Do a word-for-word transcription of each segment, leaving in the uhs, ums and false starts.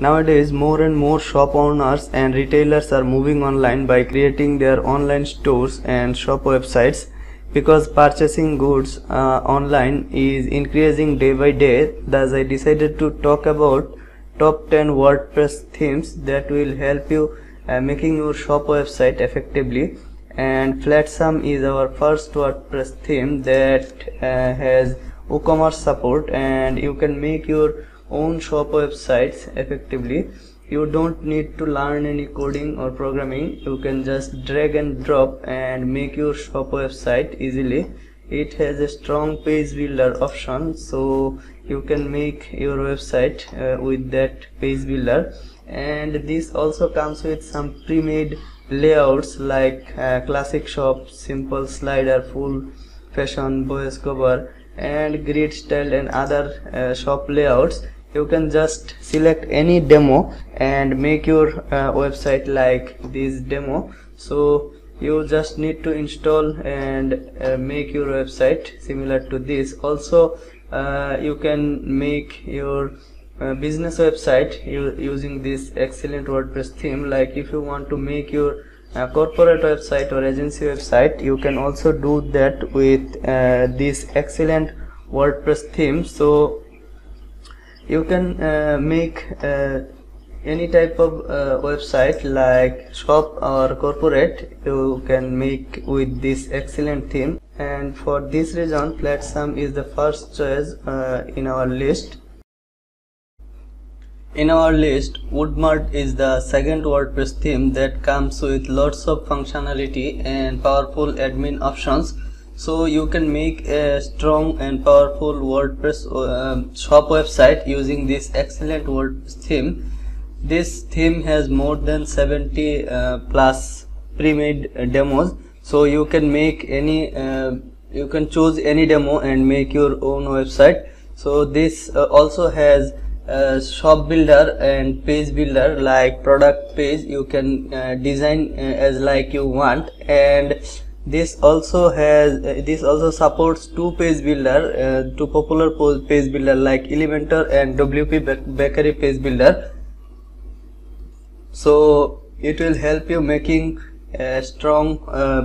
Nowadays, more and more shop owners and retailers are moving online by creating their online stores and shop websites, because purchasing goods uh, online is increasing day by day. Thus, I decided to talk about top ten WordPress themes that will help you uh, making your shop website effectively. And Flatsome is our first WordPress theme that uh, has WooCommerce support, and you can make your own shop websites effectively. You don't need to learn any coding or programming. You can just drag and drop and make your shop website easily. It has a strong page builder option, so you can make your website uh, with that page builder. And this also comes with some pre-made layouts like uh, classic shop, simple slider, full fashion, boys cover, and grid style, and other uh, shop layouts. You can just select any demo and make your uh, website like this demo. So you just need to install and uh, make your website similar to this. Also, uh, you can make your uh, business website using this excellent WordPress theme. Like if you want to make your Uh, corporate website or agency website, you can also do that with uh, this excellent WordPress theme. So you can uh, make uh, any type of uh, website like shop or corporate, you can make with this excellent theme. And for this reason, Flatsome is the first choice uh, in our list. In our list, WoodMart is the second WordPress theme that comes with lots of functionality and powerful admin options. So you can make a strong and powerful WordPress uh, shop website using this excellent WordPress theme. This theme has more than seventy uh, plus pre-made uh, demos. So you can make any, uh, you can choose any demo and make your own website. So this uh, also has Uh, shop builder and page builder, like product page you can uh, design uh, as like you want. And this also has uh, this also supports two page builder, uh, two popular page builder like Elementor and W P Bakery page builder. So it will help you making a strong uh,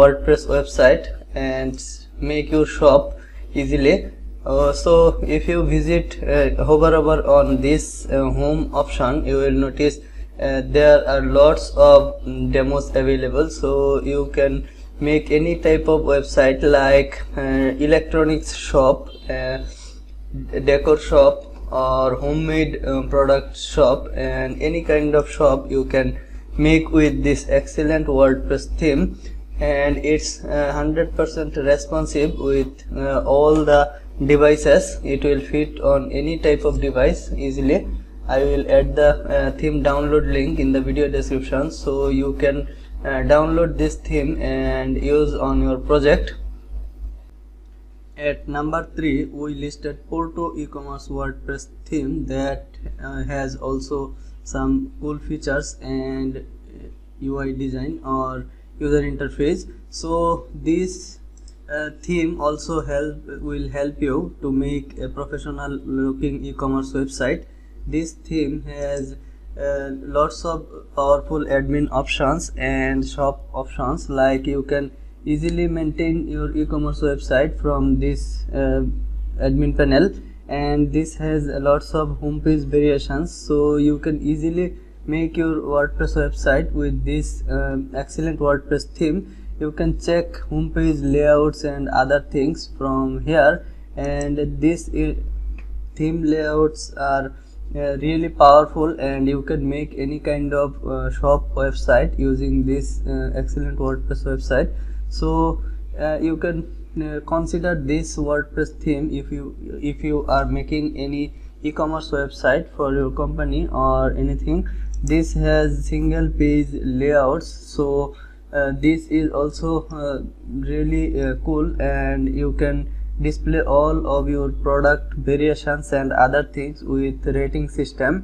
WordPress website and make your shop easily. Uh, so if you visit uh, hover over on this uh, home option, you will notice uh, there are lots of um, demos available. So you can make any type of website like uh, electronics shop, uh, decor shop, or homemade um, product shop, and any kind of shop you can make with this excellent WordPress theme. And it's uh, one hundred percent responsive with uh, all the devices. It will fit on any type of device easily. I will add the uh, theme download link in the video description, so you can uh, download this theme and use on your project. At number three, we listed Porto e-commerce WordPress theme that uh, has also some cool features and U I design or user interface. So this Uh, theme also help will help you to make a professional looking e-commerce website. This theme has uh, lots of powerful admin options and shop options, like you can easily maintain your e-commerce website from this uh, admin panel. And this has lots of homepage variations, so you can easily make your WordPress website with this uh, excellent WordPress theme. You can check homepage layouts and other things from here, and these theme layouts are uh, really powerful, and you can make any kind of uh, shop website using this uh, excellent WordPress website. So uh, you can uh, consider this WordPress theme if you if you are making any e-commerce website for your company or anything. This has single page layouts, so Uh, this is also uh, really uh, cool, and you can display all of your product variations and other things with rating system,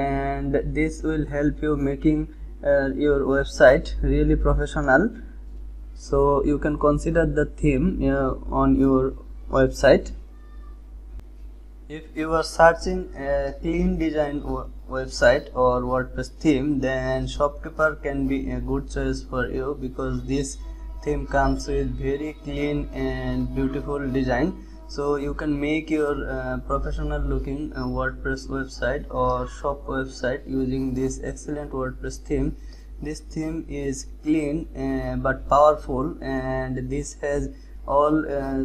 and this will help you making uh, your website really professional. So you can consider the theme uh, on your website. If you are searching a clean design website or WordPress theme, then Shopkeeper can be a good choice for you because this theme comes with very clean and beautiful design. So you can make your uh, professional looking uh, WordPress website or shop website using this excellent WordPress theme. This theme is clean uh, but powerful, and this has all uh,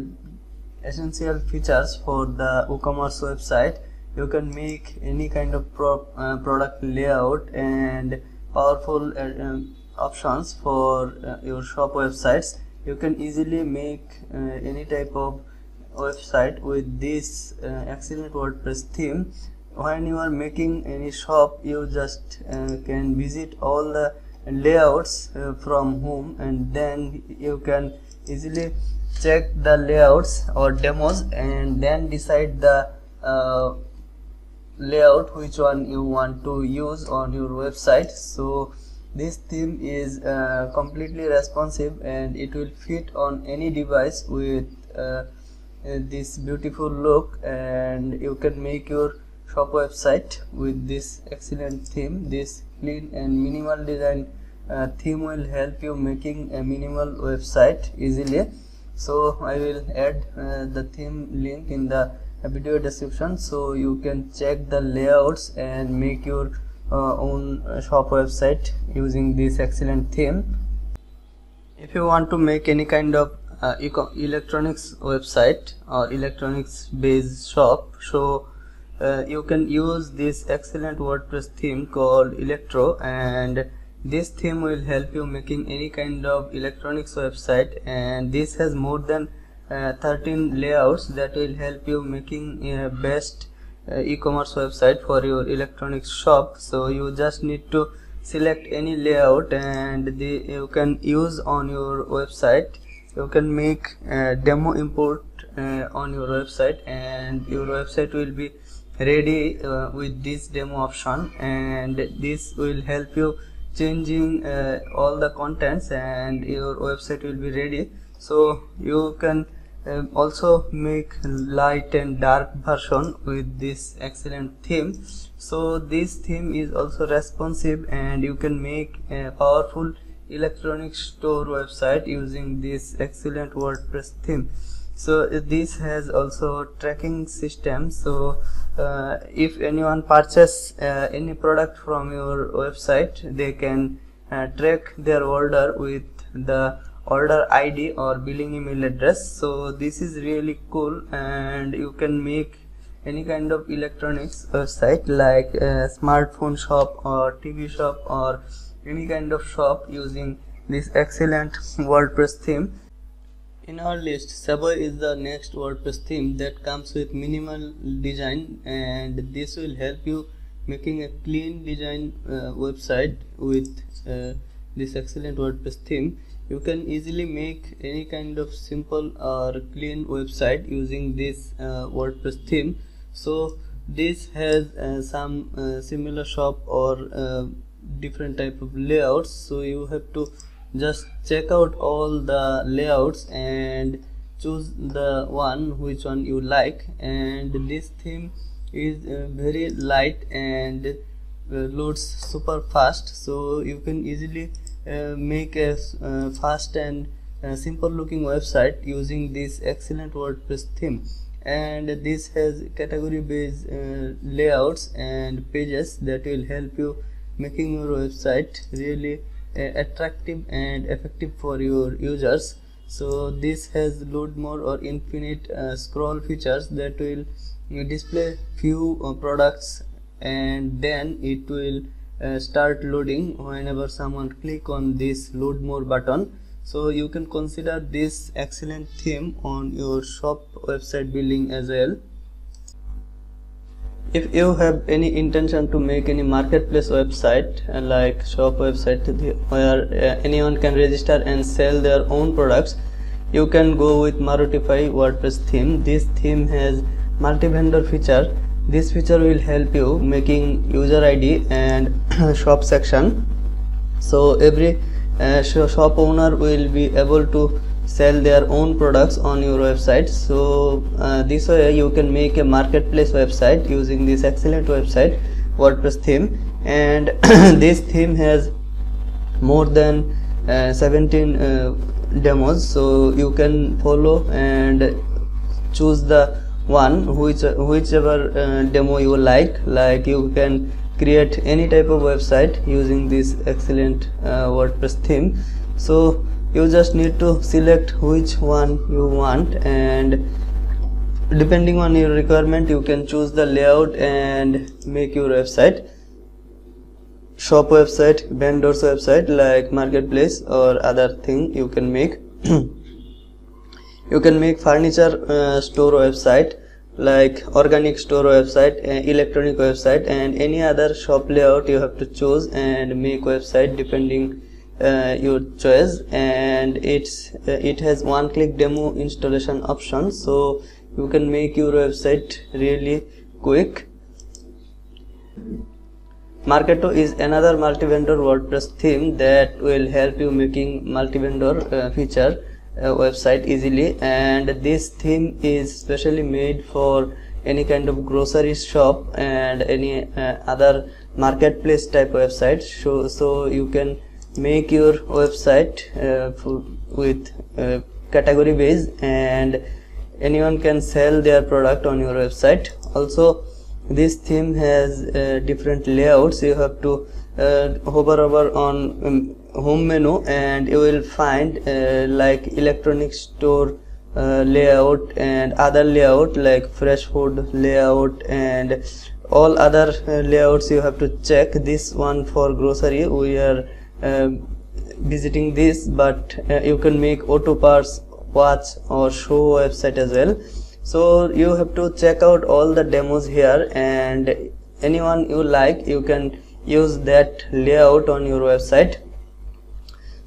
essential features for the WooCommerce website. You can make any kind of prop, uh, product layout and powerful uh, um, options for uh, your shop websites. You can easily make uh, any type of website with this uh, excellent WordPress theme. When you are making any shop, you just uh, can visit all the layouts uh, from home, and then you can easily check the layouts or demos and then decide the uh, layout which one you want to use on your website. So this theme is uh, completely responsive, and it will fit on any device with uh, this beautiful look, and you can make your shop website with this excellent theme. This clean and minimal design uh, theme will help you making a minimal website easily. So I will add uh, the theme link in the video description, so you can check the layouts and make your uh, own shop website using this excellent theme. If you want to make any kind of Uh, electronics website or electronics based shop, so uh, you can use this excellent WordPress theme called Electro, and this theme will help you making any kind of electronics website, and this has more than uh, thirteen layouts that will help you making a uh, best uh, e-commerce website for your electronics shop. So you just need to select any layout, and the, you can use on your website. You can make uh, demo import uh, on your website, and your website will be ready uh, with this demo option, and this will help you changing uh, all the contents and your website will be ready. So you can uh, also make light and dark version with this excellent theme. So this theme is also responsive, and you can make a powerful electronic store website using this excellent WordPress theme. So this has also tracking system, so uh, if anyone purchase uh, any product from your website, they can uh, track their order with the order I D or billing email address. So this is really cool, and you can make any kind of electronics website like a smartphone shop or T V shop or any kind of shop using this excellent WordPress theme. In our list, Savoy is the next WordPress theme that comes with minimal design, and this will help you making a clean design uh, website with uh, this excellent WordPress theme. You can easily make any kind of simple or clean website using this uh, WordPress theme. So this has uh, some uh, similar shop or uh, different type of layouts, so you have to just check out all the layouts and choose the one which one you like. And this theme is uh, very light and uh, loads super fast, so you can easily uh, make a uh, fast and uh, simple looking website using this excellent WordPress theme. And this has category based uh, layouts and pages that will help you making your website really uh, attractive and effective for your users. So this has load more or infinite uh, scroll features that will uh, display few uh, products, and then it will uh, start loading whenever someone click on this load more button. So you can consider this excellent theme on your shop website building as well. If you have any intention to make any marketplace website uh, like shop website where uh, anyone can register and sell their own products, you can go with Marutify WordPress theme. This theme has multi-vendor feature. This feature will help you making user I D and shop section. So every uh, shop owner will be able to sell their own products on your website. So uh, this way you can make a marketplace website using this excellent website WordPress theme, and this theme has more than uh, seventeen uh, demos, so you can follow and choose the one which whichever uh, demo you like. Like you can create any type of website using this excellent uh, WordPress theme. So you just need to select which one you want, and depending on your requirement you can choose the layout and make your website, shop website, vendors website like marketplace or other thing you can make. You can make furniture uh, store website like organic store website, uh, electronic website, and any other shop layout you have to choose and make website depending uh, your choice. And it's uh, it has one click demo installation option, so you can make your website really quick. Marketo is another multi-vendor WordPress theme that will help you making multi-vendor uh, feature Uh, website easily, and this theme is specially made for any kind of grocery shop and any uh, other marketplace type website. So, so you can make your website uh, with uh, category base, and anyone can sell their product on your website. Also this theme has uh, different layouts. You have to uh, hover over on um, home menu and you will find uh, like electronic store uh, layout and other layout like fresh food layout and all other uh, layouts you have to check. This one for grocery we are uh, visiting this, but uh, you can make auto parts, watch or show website as well. So you have to check out all the demos here, and anyone you like you can use that layout on your website.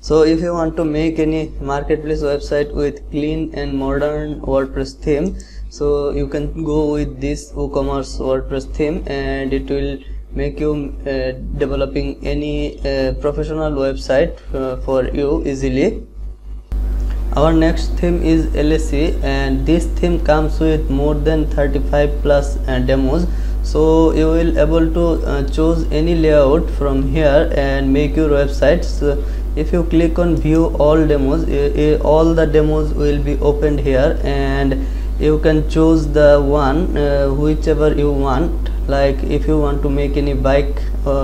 So if you want to make any marketplace website with clean and modern WordPress theme, so you can go with this WooCommerce WordPress theme, and it will make you uh, developing any uh, professional website uh, for you easily. Our next theme is L S C, and this theme comes with more than thirty-five plus uh, demos. So you will able to uh, choose any layout from here and make your website. So if you click on view all demos, uh, uh, all the demos will be opened here, and you can choose the one uh, whichever you want. Like if you want to make any bike uh,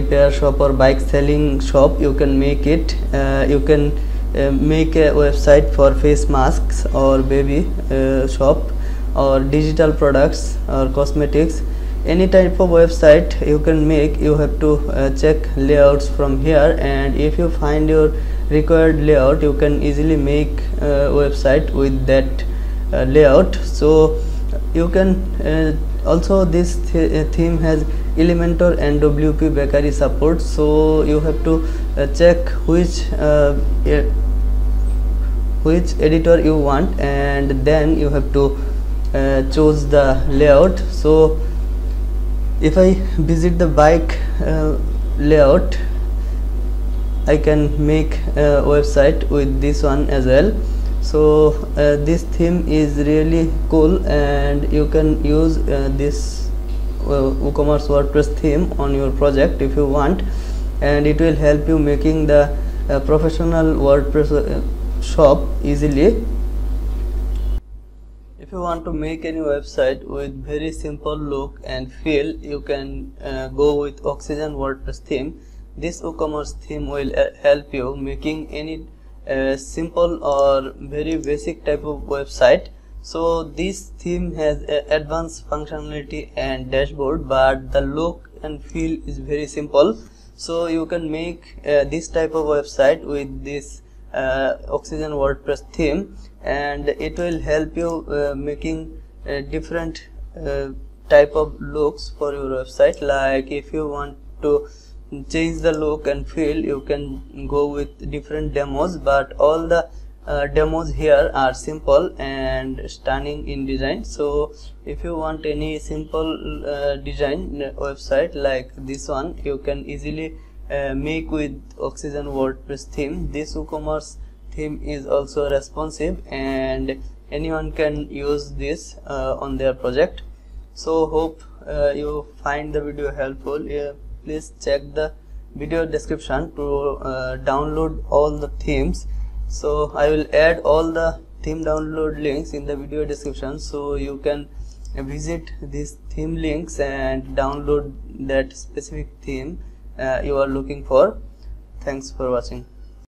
repair shop or bike selling shop, you can make it. Uh, you can uh, make a website for face masks or baby uh, shop or digital products or cosmetics. Any type of website you can make, you have to uh, check layouts from here, and if you find your required layout you can easily make uh, website with that uh, layout. So you can uh, also this th theme has Elementor and W P Bakery support, so you have to uh, check which uh, e which editor you want, and then you have to Uh, choose the layout. So if I visit the bike uh, layout, I can make a website with this one as well. So uh, this theme is really cool, and you can use uh, this uh, WooCommerce WordPress theme on your project if you want, and it will help you making the uh, professional WordPress uh, shop easily. If you want to make any website with very simple look and feel, you can uh, go with Oxygen WordPress theme. This WooCommerce theme will uh, help you making any uh, simple or very basic type of website. So this theme has uh, advanced functionality and dashboard, but the look and feel is very simple. So you can make uh, this type of website with this uh, Oxygen WordPress theme, and it will help you uh, making uh, different uh, type of looks for your website. Like if you want to change the look and feel, you can go with different demos, but all the uh, demos here are simple and stunning in design. So if you want any simple uh, design website like this one, you can easily uh, make with Oxygen WordPress theme. This WooCommerce theme is also responsive and anyone can use this uh, on their project. So hope uh, you find the video helpful. Uh, please check the video description to uh, download all the themes. So I will add all the theme download links in the video description, so you can visit these theme links and download that specific theme uh, you are looking for. Thanks for watching.